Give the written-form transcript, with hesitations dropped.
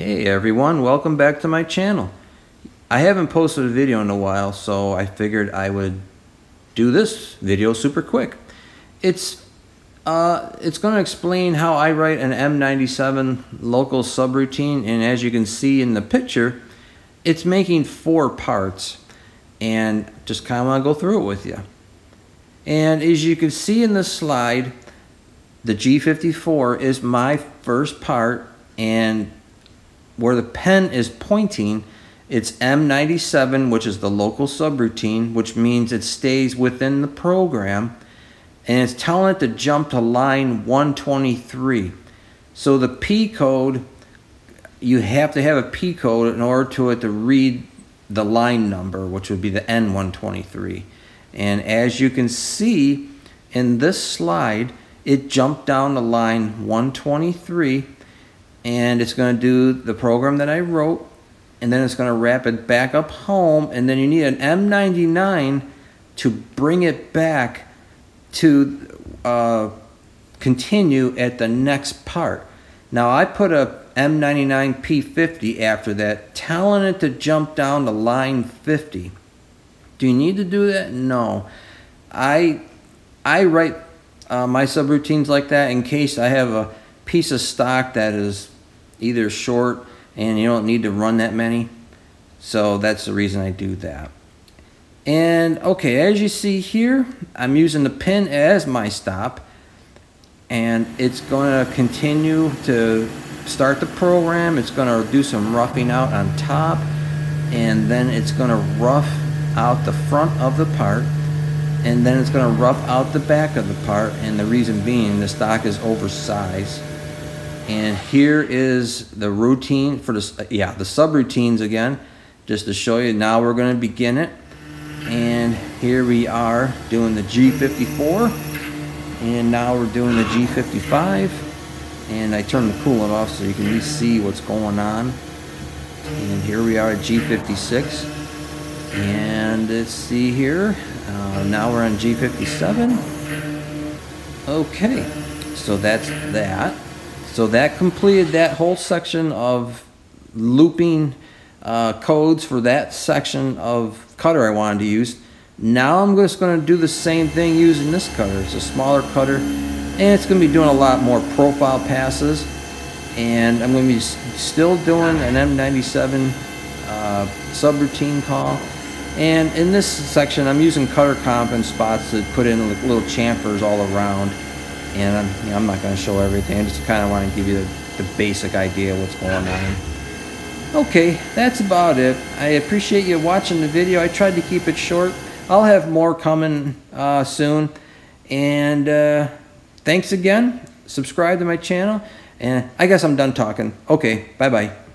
Hey everyone, welcome back to my channel. I haven't posted a video in a while, so I figured I would do this video super quick. It's going to explain how I write an M97 local subroutine, and as you can see in the picture, it's making four parts, and just kind of want to go through it with you. And as you can see in this slide, the G54 is my first part, and where the pen is pointing, it's M97, which is the local subroutine, which means it stays within the program, and it's telling it to jump to line 123. So the P code, you have to have a P code in order to it to read the line number, which would be the N123. And as you can see in this slide, it jumped down to line 123, and it's going to do the program that I wrote, and then it's going to wrap it back up home, and then you need an M99 to bring it back to continue at the next part. Now I put a M99 P50 after that, telling it to jump down to line 50. Do you need to do that? No. I write my subroutines like that in case I have a piece of stock that is either short and you don't need to run that many. So that's the reason I do that. And okay, as you see here, I'm using the pin as my stop, and it's going to continue to start the program. It's going to do some roughing out on top, and then it's going to rough out the front of the part, and then it's going to rough out the back of the part, and the reason being the stock is oversized. And here is the routine for this, the subroutines again, just to show you. Now we're going to begin it. And here we are doing the G54, and now we're doing the G55, and I turn the coolant off so you can at least see what's going on. And here we are at G56, and let's see here, now we're on G57. Okay, so that's that. So that completed that whole section of looping codes for that section of cutter I wanted to use. Now I'm just going to do the same thing using this cutter. It's a smaller cutter, and it's going to be doing a lot more profile passes, and I'm going to be still doing an M97 subroutine call. And in this section I'm using cutter comp and spots to put in little chamfers all around, and I'm not going to show everything. I just kind of want to give you the basic idea of what's going on. Okay, that's about it. I appreciate you watching the video. I tried to keep it short. I'll have more coming soon. And thanks again. Subscribe to my channel. And I guess I'm done talking. Okay, bye-bye.